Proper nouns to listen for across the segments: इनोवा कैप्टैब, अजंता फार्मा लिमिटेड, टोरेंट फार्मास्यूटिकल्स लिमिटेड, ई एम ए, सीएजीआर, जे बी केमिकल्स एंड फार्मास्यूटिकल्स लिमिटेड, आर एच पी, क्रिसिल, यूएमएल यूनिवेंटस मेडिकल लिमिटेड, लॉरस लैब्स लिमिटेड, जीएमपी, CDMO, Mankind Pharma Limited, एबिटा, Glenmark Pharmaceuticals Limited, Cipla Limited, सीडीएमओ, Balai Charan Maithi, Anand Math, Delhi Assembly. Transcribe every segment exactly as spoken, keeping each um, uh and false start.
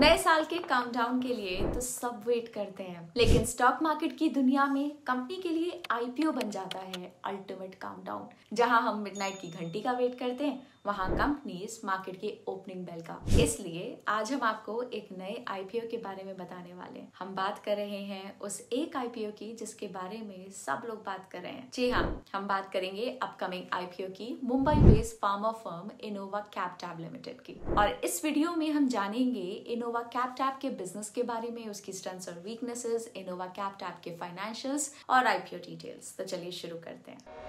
नए साल के काउंटडाउन के लिए तो सब वेट करते हैं, लेकिन स्टॉक मार्केट की दुनिया में कंपनी के लिए आईपीओ बन जाता है अल्टीमेट काउंटडाउन। जहां हम मिडनाइट की घंटी का वेट करते हैं, वहां कंपनीज मार्केट के ओपनिंग बेल का। इसलिए आज हम आपको एक नए आईपीओ के बारे में बताने वाले। हम बात कर रहे हैं उस एक आईपीओ की जिसके बारे में सब लोग बात कर रहे हैं। जी हाँ, हम बात करेंगे अपकमिंग आईपीओ की, Mumbai based pharma firm इनोवा कैप्टैब limited की। और इस वीडियो में हम जानेंगे इनोवा कैप्टैब के बिजनेस के बारे में, उसकी स्ट्रेंथ्स और वीकनेसेस, इनोवा कैप्टैब के फाइनेंशियल्स और आईपीओ डिटेल्स। तो चलिए शुरू करते हैं।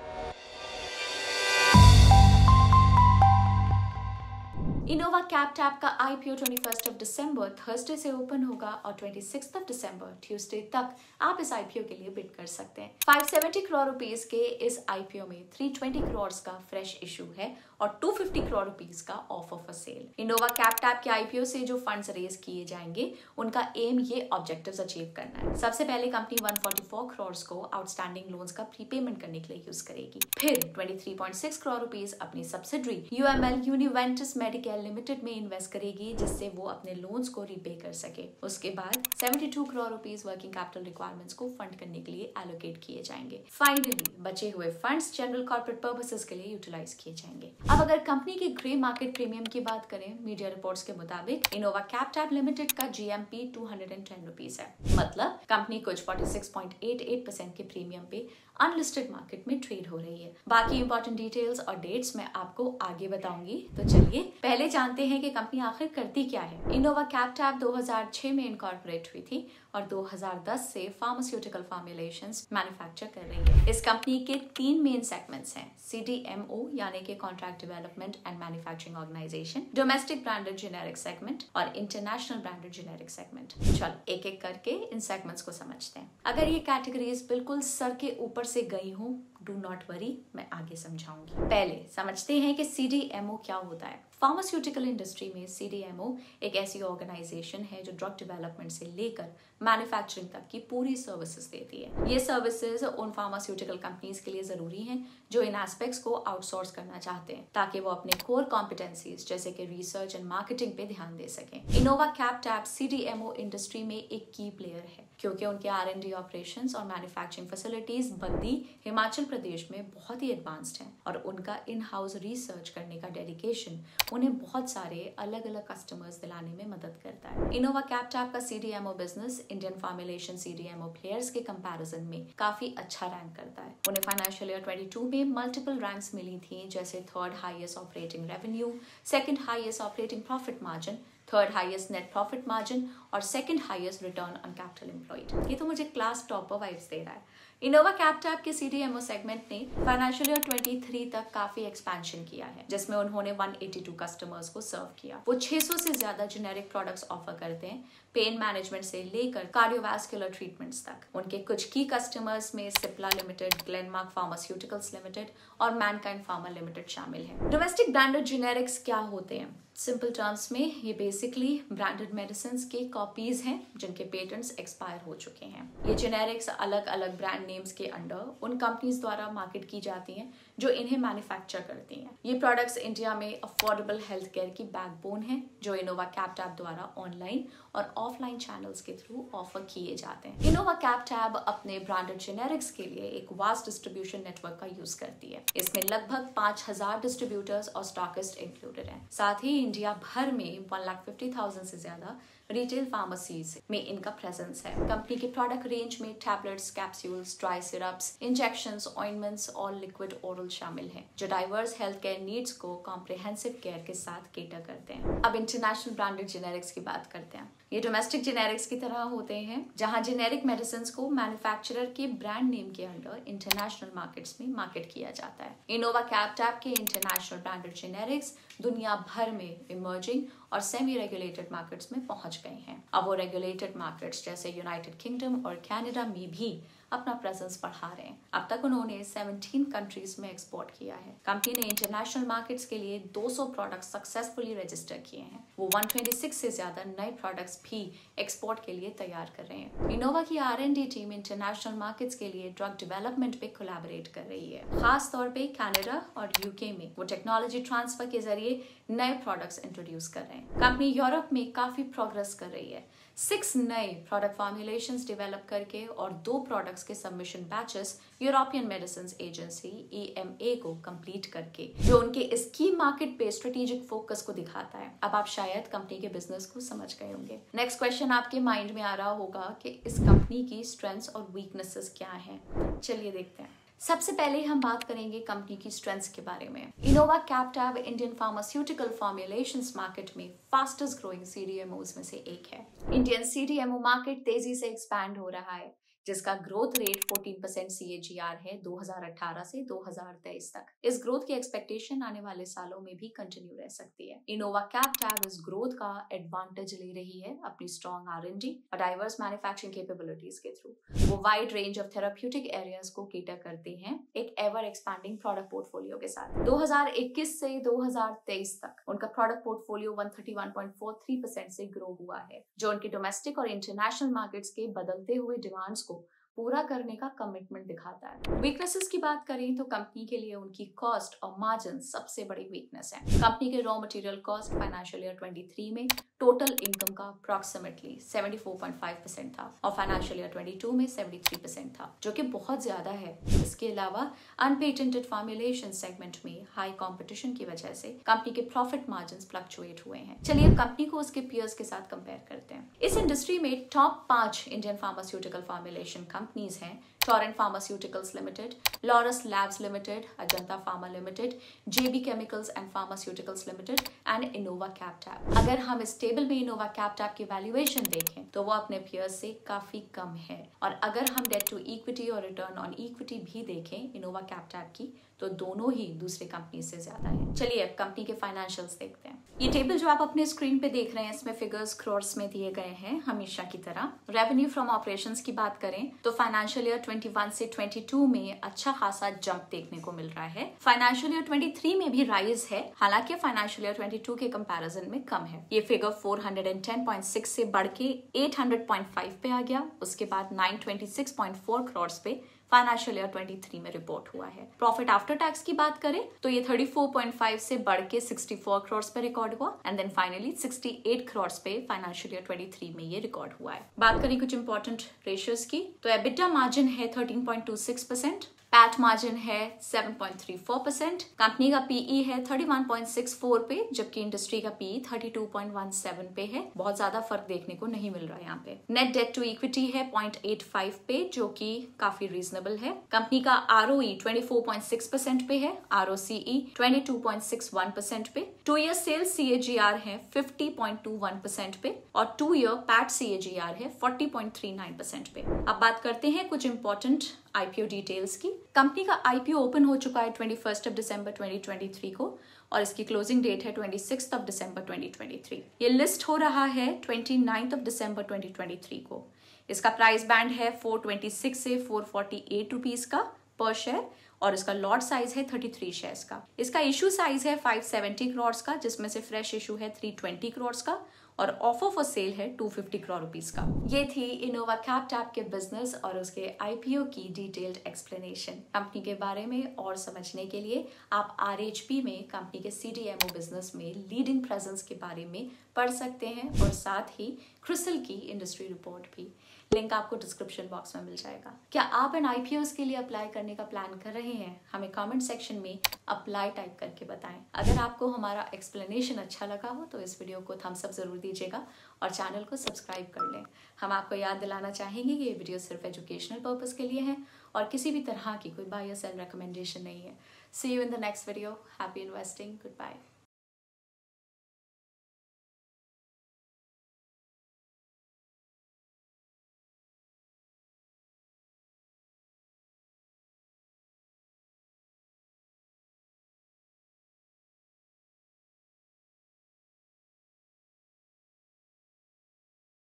इनोवा कैप्टैब का आईपीओ इक्कीस ऑफ दिसंबर थर्सडे से ओपन होगा और छब्बीस ऑफ दिसंबर ट्यूसडे तक आप इस आईपीओ के लिए बिड कर सकते हैं। पाँच सौ सत्तर करोड़ रुपीस के इस आईपीओ में तीन सौ बीस करोड़ का फ्रेश इशू है और दो सौ पचास करोड़ रुपीस का offer for sale. इनोवा कैप्टैब के आईपीओ से जो फंड्स रेज किए जाएंगे, उनका एम ये ऑब्जेक्टिव्स अचीव करना है। सबसे पहले कंपनी एक सौ चौवालीस करोड़ को आउटस्टैंडिंग लोन्स का प्रीपेमेंट करने के लिए यूज करेगी। फिर तेईस पॉइंट छह करोड़ रुपीस अपनी subsidiary यूएमएल यूनिवेंटस मेडिकल लिमिटेड में इन्वेस्ट करेगी, जिससे वो अपने लोन्स को रीपे कर सके। उसके बाद बहत्तर crore rupees working capital requirements को फंड करने के लिए एलोकेट किए जाएंगे। फाइनली बचे हुए फंड्स जनरल कॉर्पोरेट पर्पसेस के लिए यूटिलाइज किए जाएंगे। अब अगर कंपनी के ग्रे मार्केट प्रीमियम की बात करें, मीडिया रिपोर्ट्स के मुताबिक इनोवा कैप्टैब लिमिटेड का जीएमपी two hundred and ten rupees है, मतलब कंपनी कुछ forty six point eight eight percent के प्रीमियम पे अनलिस्टेड मार्केट में ट्रेड हो रही है। बाकी इंपॉर्टेंट डिटेल्स और डेट्स मैं आपको आगे बताऊंगी। तो चलिए पहले जानते हैं कि कंपनी आखिर करती क्या है। इनोवा कैप्टैब दो हज़ार छह में इनकॉर्पोरेट हुई थी और दो हज़ार दस से फार्मास्यूटिकल फार्मुलेशंस मैन्युफैक्चर कर रही है। इस कंपनी के तीन मेन सेगमेंट्स हैं, सीडीएमओ यानी कि contract development and manufacturing organisation, domestic branded generic segment और इंटरनेशनल ब्रांडेड जेनेरिक सेगमेंट। चल एक एक करके इन सेगमेंट्स को समझते हैं। अगर ये कैटेगरीज बिल्कुल सर के ऊपर से गई हूँ, डू नॉट वरी, मैं आगे समझाऊंगी। पहले समझते हैं कि सीडीएमओ क्या होता है। फार्मास्यूटिकल इंडस्ट्री में सीडीएमओ एक ऐसी ऑर्गेनाइजेशन है जो ड्रग डेवलपमेंट से लेकर मैन्युफैक्चरिंग तक की पूरी सर्विसेज देती है। ये सर्विसेज उन फार्मास्यूटिकल कंपनीज के लिए जरूरी हैं जो इन एस्पेक्ट्स को आउटसोर्स करना चाहते हैं, ताकि वो अपने कोर कॉम्पिटेंसीज जैसे कि रिसर्च एंड मार्केटिंग पे ध्यान दे सकें। इनोवा कैप्टैब सीडीएमओ इंडस्ट्री में एक की प्लेयर है, क्योंकि उनके आर एन डी ऑपरेशंस और मैन्युफैक्चरिंग फैसिलिटीज बद्दी हिमाचल प्रदेश में बहुत ही एडवांस्ड हैं और उनका इन हाउस रिसर्च करने का डेडिकेशन उन्हें बहुत सारे अलग अलग कस्टमर्स दिलाने में मदद करता है। इनोवा कैप्टैब का सीडीएमओ business Indian formulation सीडीएमओ players के कंपैरिजन में काफी अच्छा रैंक करता है। उन्हें फाइनेंशियल ईयर बाईस में मल्टीपल रैंक्स मिली थी, जैसे third highest operating revenue, second highest operating profit margin, third highest net profit margin और second highest return on capital employed. ये तो मुझे क्लास टॉपर वाइब्स दे रहा है। इनोवा कैप्टैब के सीडीएमओ सेगमेंट ने फाइनेंशियल ईयर तेईस तक काफी एक्सपेंशन किया है, जिसमें उन्होंने एक सौ बयासी कस्टमर्स को सर्व किया। वो छह सौ से ज्यादा जेनेरिक प्रोडक्ट्स ऑफर करते हैं, पेन मैनेजमेंट से लेकर कार्डियोवैस्कुलर ट्रीटमेंट्स तक। उनके कुछ की कस्टमर्स में Cipla limited, Glenmark pharmaceuticals limited और मैनकाइंड फार्मा लिमिटेड शामिल है। डोमेस्टिक ब्रांडेड जेनेरिक्स क्या होते हैं? सिंपल टर्म्स में ये बेसिकली ब्रांडेड मेडिसिन के कॉपीज हैं जिनके पेटेंट्स एक्सपायर हो चुके हैं। ये जेनेरिक्स अलग अलग ब्रांड नेम्स के अंडर उन कंपनीज द्वारा मार्केट की जाती हैं जो इन्हें मैन्युफैक्चर करती हैं। ये प्रोडक्ट्स इंडिया में अफोर्डेबल हेल्थ केयर की बैकबोन है, जो इनोवा कैप्टैब द्वारा ऑनलाइन और ऑफलाइन चैनल्स के थ्रू ऑफर किए जाते हैं। इनोवा कैप्टैब अपने ब्रांडेड जेनेरिक्स के लिए एक वास्ट डिस्ट्रीब्यूशन नेटवर्क का यूज करती है। इसमें लगभग पांच हजार डिस्ट्रीब्यूटर्स और स्टॉकिस्ट इंक्लूडेड है। साथ ही इंडिया भर में वन लाख फिफ्टी थाउजेंड से ज्यादा रिटेल फार्मेसीज में इनका प्रेजेंस है। कंपनी के प्रोडक्ट रेंज में tablets, capsules, dry syrups, injections, ointments और लिक्विड ओरल शामिल हैं, जो डाइवर्स हेल्थ केयर नीड्स को कॉम्प्रिहेंसिव केयर के साथ केटर करते हैं। अब इंटरनेशनल ब्रांडेड जेनेरिक्स की बात करते हैं। ये डोमेस्टिक जेनेरिक्स की तरह होते हैं, जहां जेनेरिक मेडिसिन को मैन्युफैक्चरर के ब्रांड नेम के अंडर इंटरनेशनल मार्केट्स में मार्केट किया जाता है। इनोवा कैप्टैब के इंटरनेशनल ब्रांडेड जेनेरिक्स दुनिया भर में इमर्जिंग और सेमी रेगुलेटेड मार्केट्स में पहुंच गए हैं। अब वो रेगुलेटेड मार्केट्स जैसे यूनाइटेड किंगडम और कनाडा में भी अपना प्रेजेंस बढ़ा रहे हैं। अब तक उन्होंने सत्रह कंट्रीज में एक्सपोर्ट किया है। कंपनी ने इंटरनेशनल मार्केट्स के लिए दो सौ प्रोडक्ट सक्सेसफुली रजिस्टर किए हैं। वो एक सौ छब्बीस से ज्यादा नए प्रोडक्ट्स भी एक्सपोर्ट के लिए तैयार कर रहे हैं। इनोवा की R N D team international markets के लिए ड्रग डेवलपमेंट पे कोलैबोरेट कर रही है, खास तौर पे कनाडा और यूके में। वो टेक्नोलॉजी ट्रांसफर के जरिए नए प्रोडक्ट्स इंट्रोड्यूस कर रहे हैं। कंपनी यूरोप में काफी प्रोग्रेस कर रही है, सिक्स नए प्रोडक्ट फॉर्मुलेशंस डेवलप करके और दो प्रोडक्ट्स के submission batches European medicines agency ई एम ए को कंप्लीट करके, जो उनके इस की मार्केट पे स्ट्रेटेजिक फोकस को दिखाता है। अब आप शायद कंपनी के बिजनेस को समझ गए होंगे। नेक्स्ट क्वेश्चन आपके माइंड में आ रहा होगा कि इस कंपनी की स्ट्रेंथ्स और वीकनेसेस क्या है। चलिए देखते हैं। सबसे पहले हम बात करेंगे कंपनी की स्ट्रेंथ्स के बारे में। इनोवा कैप्टैब Indian pharmaceutical formulations market में fastest growing C D M Os में से एक है। Indian C D M O market तेजी से एक्सपैंड हो रहा है, जिसका ग्रोथ रेट चौदह percent C A G R है दो हज़ार अठारह से दो हज़ार तेईस तक। इस ग्रोथ की एक्सपेक्टेशन आने वाले सालों में भी कंटिन्यू रह सकती है। इनोवा कैप्टैब इस ग्रोथ का एडवांटेज ले रही है अपनी स्ट्रॉन्ग आर एन डी और डाइवर्स मैन्युफैक्चरिंग कैपेबिलिटीज के थ्रू। वो wide range of therapeutic areas को कैटर करते हैं एक एवर एक्सपैंडिंग प्रोडक्ट पोर्टफोलियो के साथ। दो हज़ार इक्कीस से दो हज़ार तेईस तक उनका प्रोडक्ट पोर्टफोलियो एक सौ इकतीस पॉइंट चार तीन परसेंट से ग्रो हुआ है, जो उनके डोमेस्टिक और इंटरनेशनल मार्केट्स के बदलते हुए डिमांड्स पूरा करने का कमिटमेंट दिखाता है। वीकनेसेस की बात करें तो कंपनी के लिए उनकी कॉस्ट और मार्जिन सबसे बड़ी वीकनेस है। कंपनी के raw material cost financial year तेईस में टोटल इनकम का अप्रॉक्सिमेटली चौहत्तर पॉइंट पाँच परसेंट था और फाइनेंशियल ईयर बाईस में तिहत्तर परसेंट था, जो कि बहुत ज्यादा है। इसके अलावा अनपेटेंटेड फॉर्मुलेशन सेगमेंट में हाई कॉम्पिटिशन की वजह से कंपनी के प्रॉफिट मार्जिन फ्लक्चुएट हुए हैं। चलिए अब कंपनी को उसके पीयर्स के साथ कंपेयर करते हैं। इस इंडस्ट्री में टॉप पांच इंडियन फार्मास्यूटिकल फॉर्मुलेशन कंपनीज हैं टोरेंट फार्मास्यूटिकल्स लिमिटेड, लॉरस लैब्स लिमिटेड, अजंता फार्मा लिमिटेड, जे बी केमिकल्स एंड फार्मास्यूटिकल्स लिमिटेड and इनोवा कैप्टैब। अगर हम इस टेबल में इनोवा कैप्टैब की वैल्यूएशन देखें तो वो अपने पीयर्स से काफी कम है, और अगर हम डेट टू इक्विटी और रिटर्न ऑन इक्विटी भी देखें इनोवा कैप्टैब की तो दोनों ही दूसरे कंपनी से ज्यादा है। चलिए अब कंपनी के फाइनेंशियल्स देखते हैं। ये टेबल जो आप अपने स्क्रीन पे देख रहे हैं इसमें फिगर्स क्रोर्स में दिए गए हैं हमेशा की तरह। रेवेन्यू फ्रॉम ऑपरेशंस की बात करें तो फाइनेंशियल ईयर इक्कीस से बाईस में अच्छा खासा जंप देखने को मिल रहा है। फाइनेंशियल ईयर तेईस में भी राइज है, हालांकि फाइनेंशियल ईयर बाईस के कंपैरिजन में कम है। ये फिगर चार सौ दस पॉइंट छह से बढ़ के आठ सौ पॉइंट पाँच पे आ गया, उसके बाद नौ सौ छब्बीस पॉइंट चार करोड़ पे फाइनेंशियल ईयर तेईस में रिपोर्ट हुआ है। प्रॉफिट आफ्टर टैक्स की बात करें तो ये चौंतीस पॉइंट पाँच से बढ़ के चौंसठ करोड़ पे रिकॉर्ड हुआ एंड देन फाइनली अड़सठ करोड़ पे फाइनेंशियल ईयर तेईस में ये रिकॉर्ड हुआ है। बात करें कुछ इंपॉर्टेंट रेशियोज की तो एबिटा मार्जिन है तेरह पॉइंट दो छह परसेंट, पैट मार्जिन है सात पॉइंट तीन चार परसेंट, कंपनी का पीई है इकतीस पॉइंट छह चार पे, जबकि इंडस्ट्री का पीई बत्तीस पॉइंट सत्रह पे है। बहुत ज्यादा फर्क देखने को नहीं मिल रहा है यहाँ पे। नेट डेट टू इक्विटी है पॉइंट आठ पाँच पे, जो कि काफी रीजनेबल है। कंपनी का आरओई चौबीस पॉइंट छह परसेंट पे है, आरओसीई बाईस पॉइंट छह एक परसेंट पे, टू ईयर सेल्स सीएजीआर है पचास पॉइंट दो एक परसेंट पे और टू ईयर पैट सीएजीआर है चालीस पॉइंट तीन नौ परसेंट पे। अब बात करते हैं कुछ इंपॉर्टेंट आईपीओ डिटेल्स की। कंपनी का आईपीओ ओपन हो चुका है इक्कीस दिसंबर दो हज़ार तेईस को और इसकी क्लोजिंग डेट है छब्बीस दिसंबर दो हज़ार तेईस। ये लिस्ट हो रहा है उनतीस दिसंबर दो हज़ार तेईस को। इसका प्राइस बैंड है चार सौ छब्बीस से चार सौ अड़तालीस रुपीस का पर शेयर और इसका लॉट साइज है तैंतीस शेयर्स का। इसका इशू साइज है पाँच सौ सत्तर करोड़ का, जिसमें से फ्रेश इशू है तीन सौ बीस करोड़ का और ऑफर फॉर सेल है दो सौ पचास करोड़ रुपीस का। ये थी इनोवा कैप्टैब के बिजनेस और उसके आईपीओ की डिटेल्ड एक्सप्लेनेशन। कंपनी के बारे में और समझने के लिए आप आर एच पी में कंपनी के C D M O business में लीडिंग प्रेजेंस के बारे में पढ़ सकते हैं और साथ ही क्रिसिल की इंडस्ट्री रिपोर्ट भी। लिंक आपको डिस्क्रिप्शन बॉक्स में मिल जाएगा। क्या आप इन आई पी ओज़ के लिए अप्लाई करने का प्लान कर रहे हैं? हमें कमेंट सेक्शन में अप्लाई टाइप करके बताएं। अगर आपको हमारा एक्सप्लेनेशन अच्छा लगा हो तो इस वीडियो को थम्स अप जरूर दीजिएगा और चैनल को सब्सक्राइब कर लें। हम आपको याद दिलाना चाहेंगे कि ये वीडियो सिर्फ एजुकेशनल पर्पज के लिए है और किसी भी तरह की कोई बायस एंड रिकमेंडेशन नहीं है। See you in the next video. Happy investing. Good bye.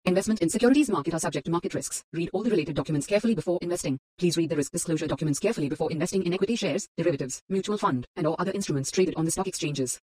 Investment in securities market are subject to market risks. Read all the related documents carefully before investing. Please read the risk disclosure documents carefully before investing in equity shares, derivatives, mutual fund, and or other instruments traded on the stock exchanges.